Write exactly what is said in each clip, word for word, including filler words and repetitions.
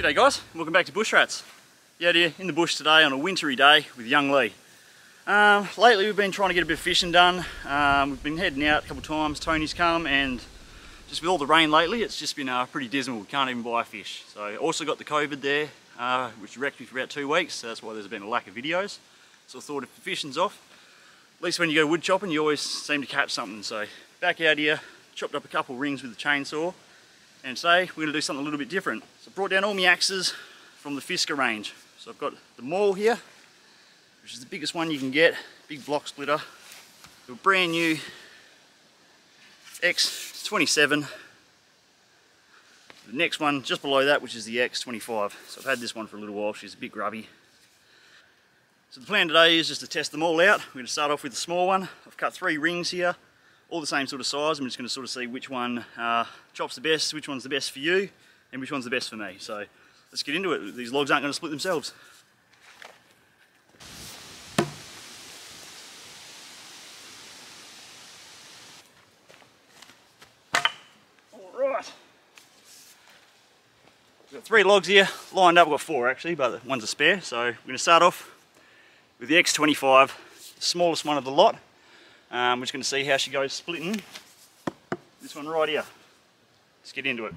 G'day guys, welcome back to Bush Rats. Yeah, dear, in the bush today on a wintry day with Young Lee. Um, lately we've been trying to get a bit of fishing done. Um, we've been heading out a couple of times, Tony's come, and just with all the rain lately it's just been uh, pretty dismal, we can't even buy fish. So also got the COVID there, uh, which wrecked me for about two weeks, so that's why there's been a lack of videos. So I thought if the fishing's off, at least when you go wood chopping you always seem to catch something. So back out here, chopped up a couple of rings with the chainsaw. And today we're going to do something a little bit different. So I brought down all my axes from the Fiskars range. So I've got the maul here, which is the biggest one you can get, big block splitter. The brand new X twenty-seven. The next one just below that, which is the X twenty-five. So I've had this one for a little while, she's a bit grubby. So the plan today is just to test them all out. We're going to start off with the small one. I've cut three rings here. All the same sort of size. I'm just going to sort of see which one uh, chops the best, which one's the best for you, and which one's the best for me. So let's get into it. These logs aren't going to split themselves. All right. We've got three logs here lined up. We've got four actually, but one's a spare. So we're going to start off with the X twenty-five, the smallest one of the lot. Um, we're just going to see how she goes splitting this one right here. Let's get into it.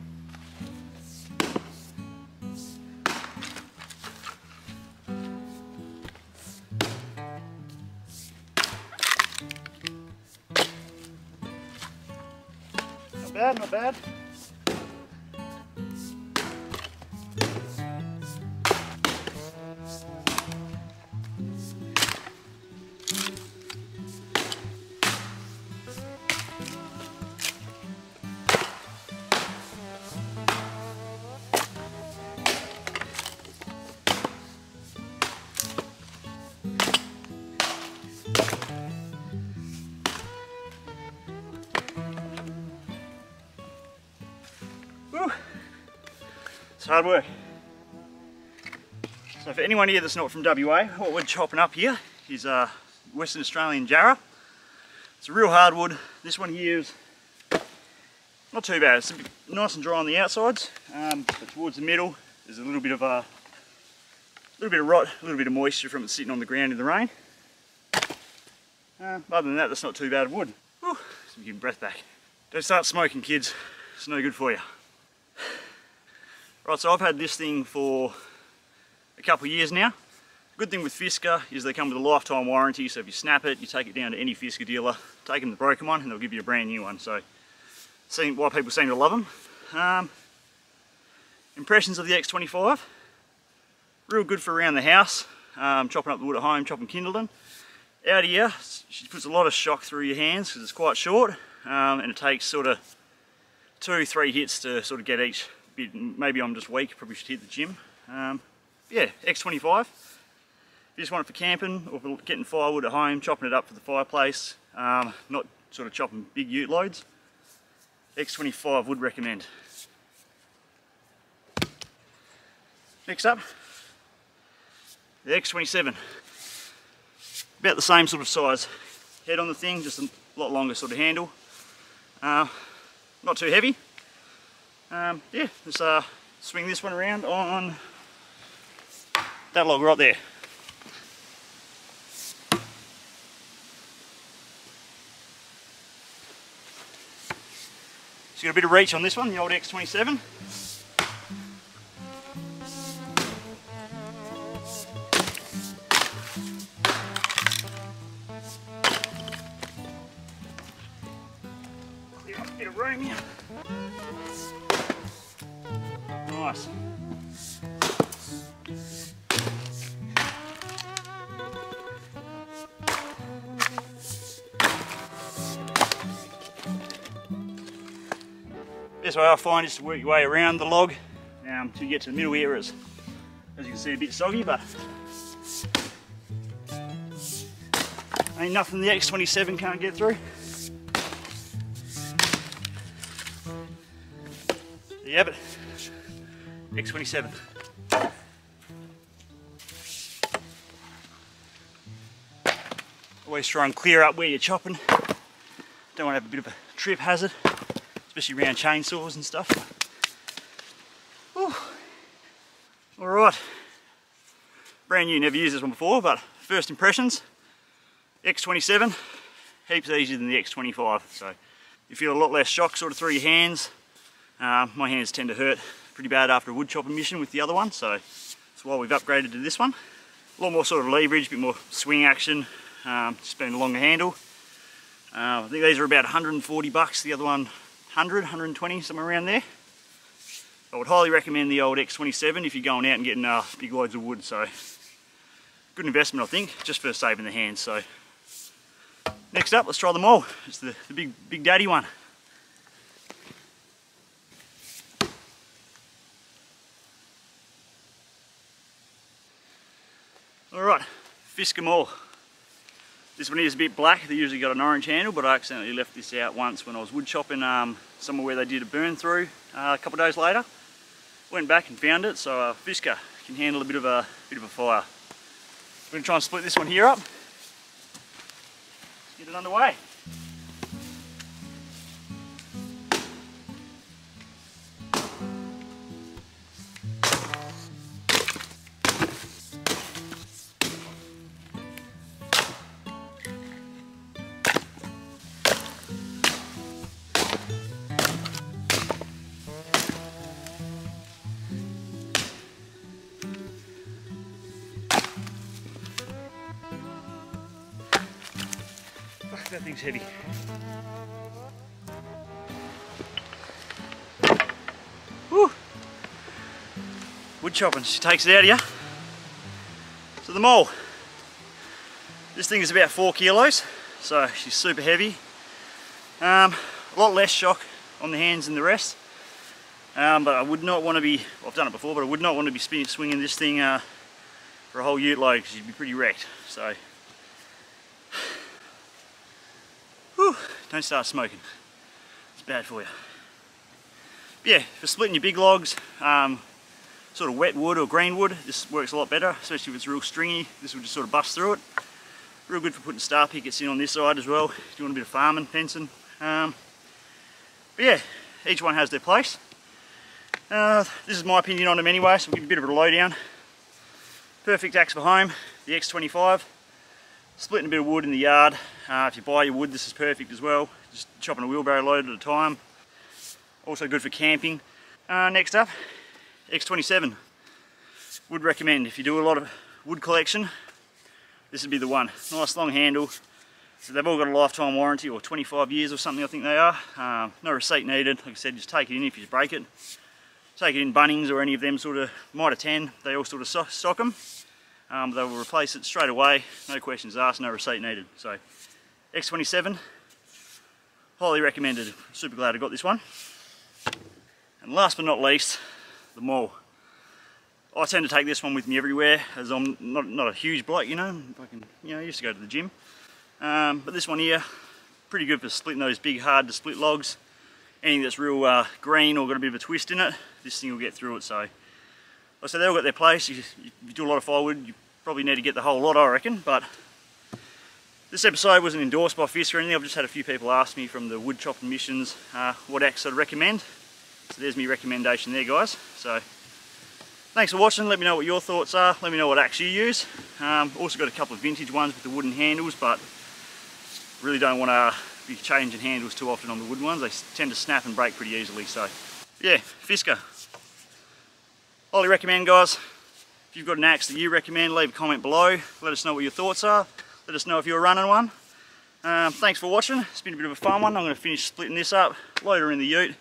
Not bad, not bad. It's hard work. So for anyone here that's not from W A, what we're chopping up here is uh, Western Australian Jarrah. It's a real hardwood. This one here is not too bad. It's a bit nice and dry on the outsides, um, but towards the middle there's a little bit of a uh, little bit of rot, a little bit of moisture from it sitting on the ground in the rain. Uh, other than that, that's not too bad of wood. Whew, so you can breath back. Don't start smoking, kids. It's no good for you. Right, so I've had this thing for a couple of years now. The good thing with Fiskars is they come with a lifetime warranty, so if you snap it, you take it down to any Fiskars dealer, take them the broken one, and they'll give you a brand new one. So, seeing why people seem to love them. Um, impressions of the X twenty-five, real good for around the house, um, chopping up the wood at home, chopping kindling. Out here, she puts a lot of shock through your hands because it's quite short, um, and it takes sort of two, three hits to sort of get each. Maybe I'm just weak, probably should hit the gym. Um, yeah, X twenty-five. If you just want it for camping or for getting firewood at home, chopping it up for the fireplace, um, not sort of chopping big ute loads, X twenty-five would recommend. Next up, the X twenty-seven. About the same sort of size. Head on the thing, just a lot longer sort of handle. Uh, not too heavy. Um, yeah, let's uh, swing this one around on that log right there. It's got a bit of reach on this one, the old X twenty-seven. Clear up a bit of room here. Nice. Best way I find is to work your way around the log um, until you get to the middle here. It's, as you can see, a bit soggy, but ain't nothing the X twenty-seven can't get through. There you have it. X twenty-seven. Always try and clear up where you're chopping. Don't want to have a bit of a trip hazard, especially around chainsaws and stuff. Whew. Alright, brand new, never used this one before, but first impressions, X twenty-seven, heaps easier than the X twenty-five, so you feel a lot less shock sort of through your hands. Uh, my hands tend to hurt pretty bad after a wood chopper mission with the other one, so that's why we've upgraded to this one. A lot more sort of leverage, a bit more swing action, um, just being a longer handle. Uh, I think these are about one hundred and forty bucks, the other one one hundred, one hundred and twenty, somewhere around there. I would highly recommend the old X twenty-seven if you're going out and getting uh, big loads of wood, so good investment I think, just for saving the hands. So next up, let's try them all. It's the, the big, big daddy one. Alright, Fisk 'em all. This one is a bit black, they usually got an orange handle, but I accidentally left this out once when I was wood chopping um, somewhere where they did a burn through uh, a couple of days later. Went back and found it, so uh, Fisker can handle a bit of a, bit of a fire. I'm going to try and split this one here up. Let's get it underway. That thing's heavy. Woo. Wood chopping, she takes it out of you. So the mole. This thing is about four kilos, so she's super heavy. Um, a lot less shock on the hands than the rest. Um, but I would not want to be, well, I've done it before, but I would not want to be spin, swinging this thing uh, for a whole ute load, because you'd be pretty wrecked. So. Don't start smoking, it's bad for you. But yeah, for splitting your big logs, um, sort of wet wood or green wood, this works a lot better, especially if it's real stringy. This will just sort of bust through it. Real good for putting star pickets in on this side as well, if you want a bit of farming, fencing. Um, but yeah, each one has their place. Uh, this is my opinion on them anyway, so we'll give you a bit of a lowdown. Perfect axe for home, the X twenty-five. Splitting a bit of wood in the yard. Uh, if you buy your wood, this is perfect as well. Just chopping a wheelbarrow load at a time. Also good for camping. Uh, next up, X twenty-seven. Would recommend if you do a lot of wood collection, this would be the one. Nice long handle. So they've all got a lifetime warranty, or twenty-five years or something I think they are. Uh, no receipt needed. Like I said, just take it in if you break it. Take it in Bunnings or any of them sort of, Mitre ten, they all sort of stock them. Um, they will replace it straight away, no questions asked, no receipt needed. So X twenty-seven, highly recommended. Super glad I got this one. And last but not least, the mole. I tend to take this one with me everywhere, as I'm not, not a huge bloke, you know. If I can, you know, I used to go to the gym. Um, but this one here, pretty good for splitting those big hard to split logs. Anything that's real uh, green or got a bit of a twist in it, this thing will get through it. So. So they've all got their place. You, you do a lot of firewood, you probably need to get the whole lot, I reckon. But this episode wasn't endorsed by Fisk or anything. I've just had a few people ask me from the wood chopping missions uh, what axe I'd recommend. So there's my recommendation there, guys. So thanks for watching. Let me know what your thoughts are. Let me know what axe you use. Um, also got a couple of vintage ones with the wooden handles, but really don't want to be changing handles too often on the wooden ones. They tend to snap and break pretty easily. So yeah, Fisker. Highly recommend, guys. If you've got an axe that you recommend, leave a comment below. Let us know what your thoughts are. Let us know if you're running one. Um, thanks for watching. It's been a bit of a fun one. I'm going to finish splitting this up, load her in the ute,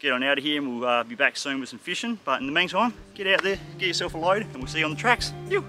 get on out of here, and we'll uh, be back soon with some fishing. But in the meantime, get out there, get yourself a load, and we'll see you on the tracks. Ew.